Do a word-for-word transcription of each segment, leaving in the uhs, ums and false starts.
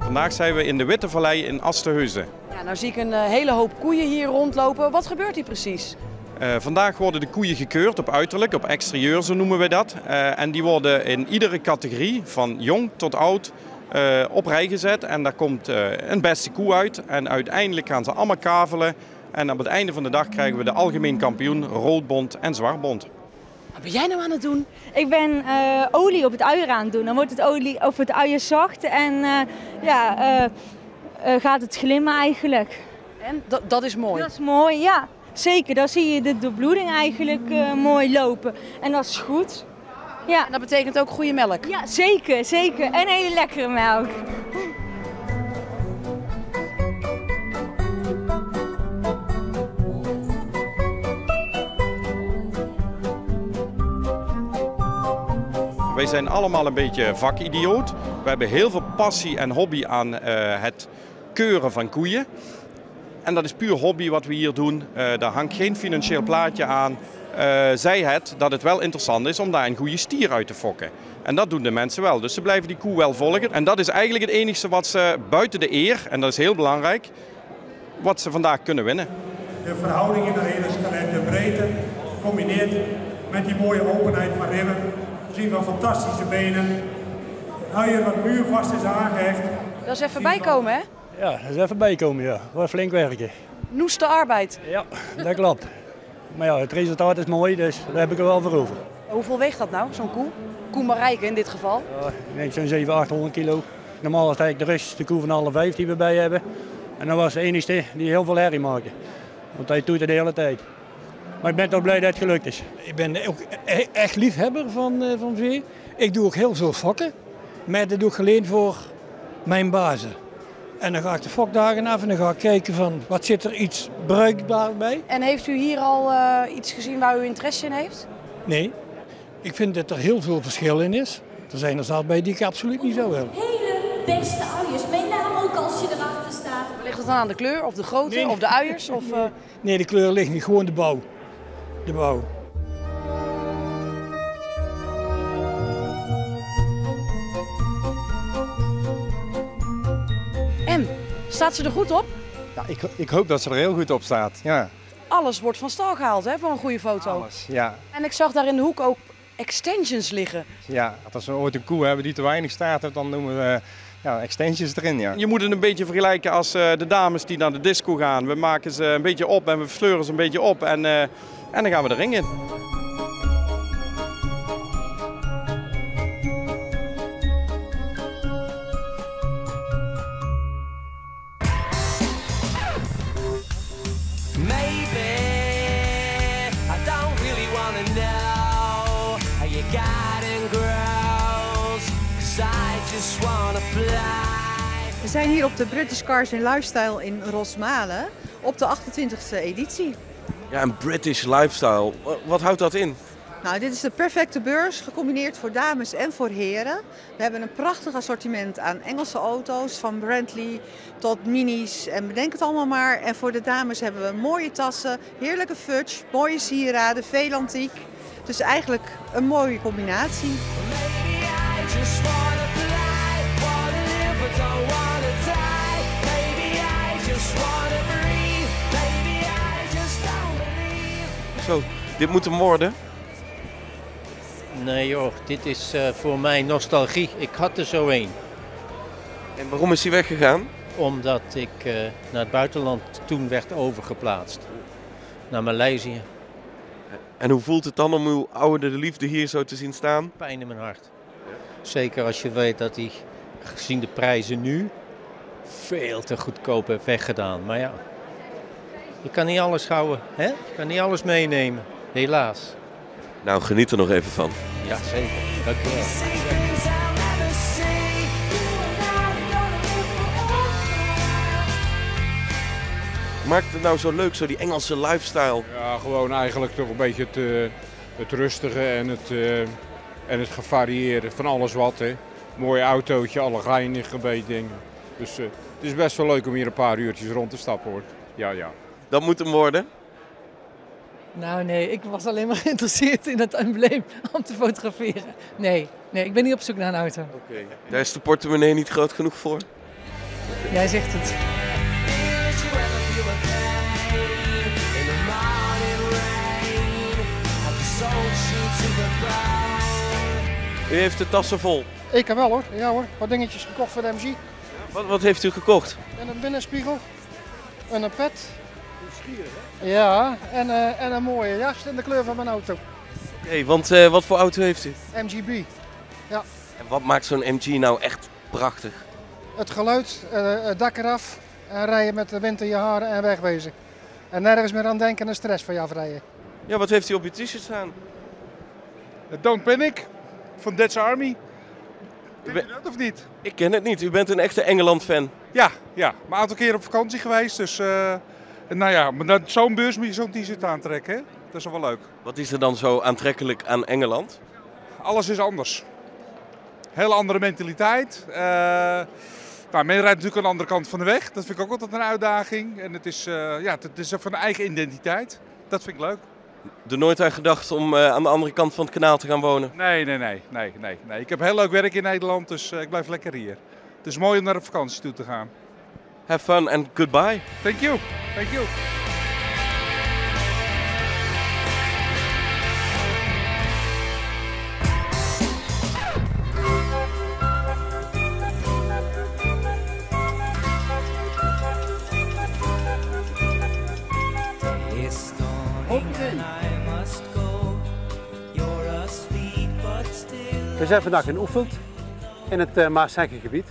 Vandaag zijn we in de Witte Vallei in Asten-Heusden. Ja, nou zie ik een hele hoop koeien hier rondlopen. Wat gebeurt hier precies? Uh, vandaag worden de koeien gekeurd op uiterlijk, op exterieur zo noemen we dat. Uh, en die worden in iedere categorie, van jong tot oud, uh, op rij gezet. En daar komt uh, een beste koe uit. En uiteindelijk gaan ze allemaal kavelen. En op het einde van de dag krijgen we de algemeen kampioen, Roodbond en Zwartbond. Wat ben jij nou aan het doen? Ik ben uh, olie op het uier aan het doen. Dan wordt het olie of het uier zacht en uh, ja, uh, uh, gaat het glimmen eigenlijk. En dat, dat is mooi? Dat is mooi, ja. Zeker, dan zie je de doorbloeding eigenlijk uh, mooi lopen. En dat is goed. Ja. En dat betekent ook goede melk? Ja, zeker, zeker. En hele lekkere melk. Wij zijn allemaal een beetje vakidioot. We hebben heel veel passie en hobby aan uh, het keuren van koeien. En dat is puur hobby wat we hier doen. Uh, daar hangt geen financieel plaatje aan. Uh, zij het dat het wel interessant is om daar een goede stier uit te fokken. En dat doen de mensen wel. Dus ze blijven die koe wel volgen. En dat is eigenlijk het enige wat ze buiten de eer, en dat is heel belangrijk, wat ze vandaag kunnen winnen. De verhouding in de hele skelet, de breedte, gecombineerd met die mooie openheid van ribben. We zien wel fantastische benen. Nou, je wat muurvast is aangehecht. Dat is even bijkomen, hè? Ja, dat is even bijkomen, ja. Wat flink werken. Noeste arbeid. Ja, dat klopt. Maar ja, het resultaat is mooi, dus daar heb ik er wel voor over. Hoeveel weegt dat nou, zo'n koe? Koe Marijke in dit geval? Ja, ik denk zo'n zevenhonderd, achthonderd kilo. Normaal is eigenlijk de rustigste koe van alle vijf die we bij hebben. En dat was de enige die heel veel herrie maakte. Want hij doet het de hele tijd. Maar ik ben toch blij dat het gelukt is. Ik ben ook echt liefhebber van, uh, van vee. Ik doe ook heel veel fokken. Maar dat doe ik alleen voor mijn bazen. En dan ga ik de fokdagen af en dan ga ik kijken van wat zit er iets bruikbaar bij. En heeft u hier al uh, iets gezien waar u interesse in heeft? Nee. Ik vind dat er heel veel verschil in is. Er zijn er zaad bij die ik absoluut niet zou hebben. Hele beste uiers, met name ook als je erachter staat. Ligt het dan aan de kleur of de grootte nee. of de uiers? Of, uh... Nee, de kleur ligt niet, gewoon de bouw. De bouw. En, staat ze er goed op? Ja, ik, ik hoop dat ze er heel goed op staat, ja. Alles wordt van stal gehaald, hè, voor een goede foto. Alles, ja. En ik zag daar in de hoek ook extensions liggen. Ja, als we ooit een koe hebben die te weinig staat heeft, dan noemen we... Ja, extensions erin, ja. Je moet het een beetje vergelijken als uh, de dames die naar de disco gaan. We maken ze een beetje op en we sleuren ze een beetje op en, uh, en dan gaan we de ring in. We zijn hier op de British Cars and Lifestyle in Rosmalen op de achtentwintigste editie. Ja, een British Lifestyle, wat houdt dat in? Nou, dit is de perfecte beurs, gecombineerd voor dames en voor heren. We hebben een prachtig assortiment aan Engelse auto's, van Bentley tot minis en bedenk het allemaal maar. En voor de dames hebben we mooie tassen, heerlijke fudge, mooie sieraden, veel antiek. Dus eigenlijk een mooie combinatie. Zo, dit moet hem worden? Nee joh, dit is uh, voor mij nostalgie. Ik had er zo een. En waarom is hij weggegaan? Omdat ik uh, naar het buitenland toen werd overgeplaatst. Naar Maleisië. En hoe voelt het dan om uw oude liefde hier zo te zien staan? Pijn in mijn hart. Zeker als je weet dat hij, gezien de prijzen nu, veel te goedkoop heeft weggedaan. Maar ja, je kan niet alles houden, hè? Je kan niet alles meenemen, helaas. Nou, geniet er nog even van. Ja, zeker. Dank je wel. Maakt het nou zo leuk, zo die Engelse lifestyle? Ja, gewoon eigenlijk toch een beetje het, uh, het rustige en het... Uh... En het gevarieerde van alles wat. Hè. Mooi autootje, alle geinige dingen. Dus uh, het is best wel leuk om hier een paar uurtjes rond te stappen, hoor. Ja, ja. Dat moet hem worden. Nou nee, ik was alleen maar geïnteresseerd in dat embleem om te fotograferen. Nee, nee, ik ben niet op zoek naar een auto. Okay. Daar is de portemonnee niet groot genoeg voor? Jij zegt het. U heeft de tassen vol? Ik heb wel, hoor. Ja hoor, wat dingetjes gekocht voor de M G. Wat, wat heeft u gekocht? En een binnenspiegel en een pet. Ja, en, uh, en een mooie jas in de kleur van mijn auto. Oké, okay, want uh, wat voor auto heeft u? M G B, ja. En wat maakt zo'n M G nou echt prachtig? Het geluid, uh, het dak eraf, en rijden met de wind in je haren en wegwezen. En nergens meer aan denken en stress van je afrijden. Ja, wat heeft u op je t-shirt staan? Don't Panic, van Dad's Army. Ken je dat of niet? Ik ken het niet, u bent een echte Engeland-fan. Ja, ja, maar een aantal keren op vakantie geweest, dus... Uh... Nou ja, maar zo'n beurs moet je zo'n t-shirt aantrekken, hè? Dat is wel leuk. Wat is er dan zo aantrekkelijk aan Engeland? Alles is anders. Hele andere mentaliteit. Uh, nou, men rijdt natuurlijk aan de andere kant van de weg. Dat vind ik ook altijd een uitdaging. En het is, uh, ja, het is van eigen identiteit. Dat vind ik leuk. Er nooit aan gedacht om uh, aan de andere kant van het kanaal te gaan wonen? Nee, nee, nee, nee, nee, nee. Ik heb heel leuk werk in Nederland, dus uh, ik blijf lekker hier. Het is mooi om naar op vakantie toe te gaan. Have fun and goodbye. Thank you. Thank you. We zijn vandaag in Oeffelt in het uh, Maasheggengebied.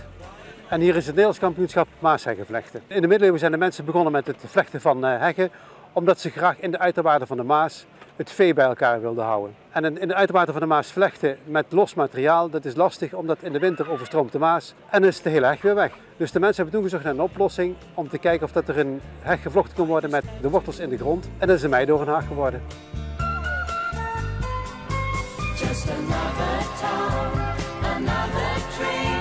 En hier is het Nederlands kampioenschap Maasheggenvlechten. In de middeleeuwen zijn de mensen begonnen met het vlechten van heggen, omdat ze graag in de uiterwaarden van de Maas het vee bij elkaar wilden houden. En in de uiterwaarden van de Maas vlechten met los materiaal, dat is lastig, omdat in de winter overstroomt de Maas en is de hele heg weer weg. Dus de mensen hebben toen gezocht naar een oplossing om te kijken of dat er een heg gevlochten kon worden met de wortels in de grond. En dat is de meidoornhaag geworden. Just another town, another dream.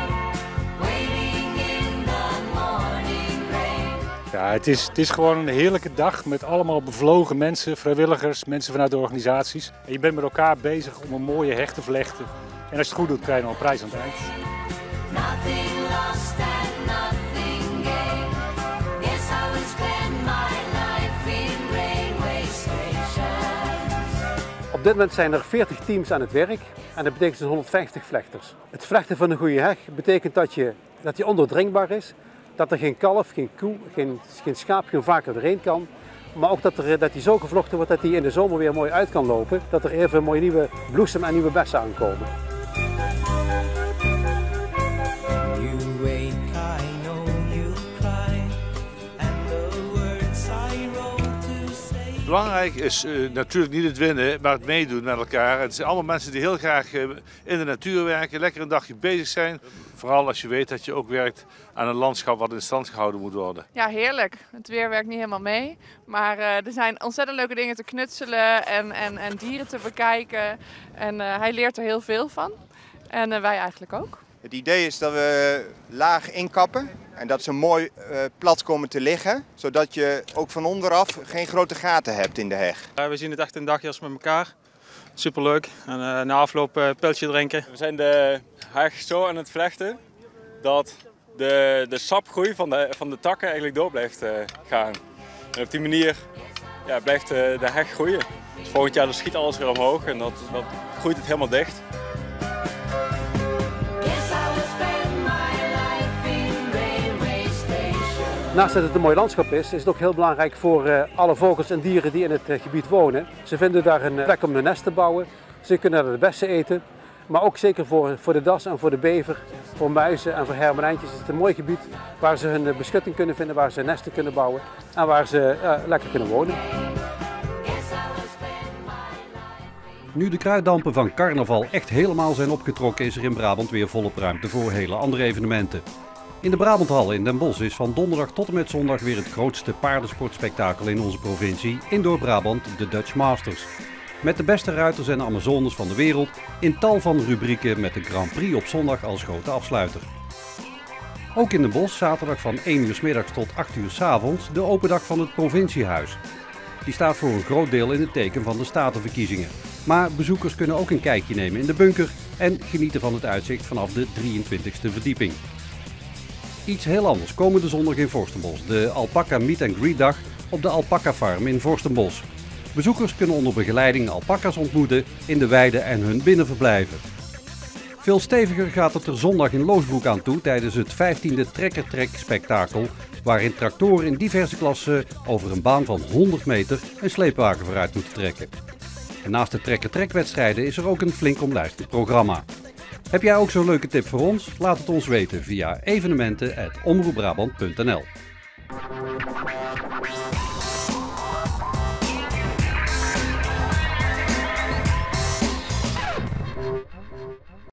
Ja, het is, het is gewoon een heerlijke dag met allemaal bevlogen mensen, vrijwilligers, mensen vanuit de organisaties. En je bent met elkaar bezig om een mooie heg te vlechten. En als je het goed doet, krijg je nog een prijs aan het eind. Op dit moment zijn er veertig teams aan het werk en dat betekent zo'n honderdvijftig vlechters. Het vlechten van een goede heg betekent dat je, dat je ondoordringbaar is. Dat er geen kalf, geen koe, geen, geen schaap, geen varken doorheen kan. Maar ook dat, er, dat die zo gevlochten wordt dat die in de zomer weer mooi uit kan lopen. Dat er even mooie nieuwe bloesem en nieuwe bessen aankomen. Belangrijk is uh, natuurlijk niet het winnen, maar het meedoen met elkaar. Het zijn allemaal mensen die heel graag uh, in de natuur werken, lekker een dagje bezig zijn. Vooral als je weet dat je ook werkt aan een landschap wat in stand gehouden moet worden. Ja, heerlijk. Het weer werkt niet helemaal mee. Maar uh, er zijn ontzettend leuke dingen te knutselen en, en, en dieren te bekijken. En uh, hij leert er heel veel van. En uh, wij eigenlijk ook. Het idee is dat we laag inkappen en dat ze mooi uh, plat komen te liggen, zodat je ook van onderaf geen grote gaten hebt in de heg. Ja, we zien het echt een dagje als met elkaar. Superleuk. En uh, na afloop uh, pilsje drinken. We zijn de heg zo aan het vlechten dat de, de sapgroei van de, van de takken eigenlijk door blijft uh, gaan. En op die manier ja, blijft uh, de heg groeien. Dus volgend jaar dus schiet alles weer omhoog en dat, dat groeit het helemaal dicht. Naast dat het een mooi landschap is, is het ook heel belangrijk voor alle vogels en dieren die in het gebied wonen. Ze vinden daar een plek om hun nest te bouwen, ze kunnen daar de bessen eten. Maar ook zeker voor, voor de das en voor de bever, voor muizen en voor hermelijntjes is het een mooi gebied waar ze hun beschutting kunnen vinden, waar ze nesten kunnen bouwen en waar ze uh, lekker kunnen wonen. Nu de kruiddampen van carnaval echt helemaal zijn opgetrokken, is er in Brabant weer volop ruimte voor hele andere evenementen. In de Brabanthal in Den Bosch is van donderdag tot en met zondag weer het grootste paardensportspektakel in onze provincie, Indoor Brabant, de Dutch Masters. met de beste ruiters en Amazones van de wereld in tal van rubrieken met de Grand Prix op zondag als grote afsluiter. Ook in Den Bosch zaterdag van één uur 's middags tot acht uur 's avonds de open dag van het provinciehuis. Die staat voor een groot deel in het teken van de Statenverkiezingen. Maar bezoekers kunnen ook een kijkje nemen in de bunker en genieten van het uitzicht vanaf de drieëntwintigste verdieping. Iets heel anders komende zondag in Vorstenbosch, de Alpaca Meet and Greet dag op de Alpaca Farm in Vorstenbosch. Bezoekers kunnen onder begeleiding alpaca's ontmoeten in de weide en hun binnenverblijven. Veel steviger gaat het er zondag in Loosbroek aan toe tijdens het vijftiende trekkertrekspektakel, waarin tractoren in diverse klassen over een baan van honderd meter een sleepwagen vooruit moeten trekken. En naast de trekkertrekwedstrijden is er ook een flink omlijstend programma. Heb jij ook zo'n leuke tip voor ons? Laat het ons weten via evenementen at omroepbrabant punt n l.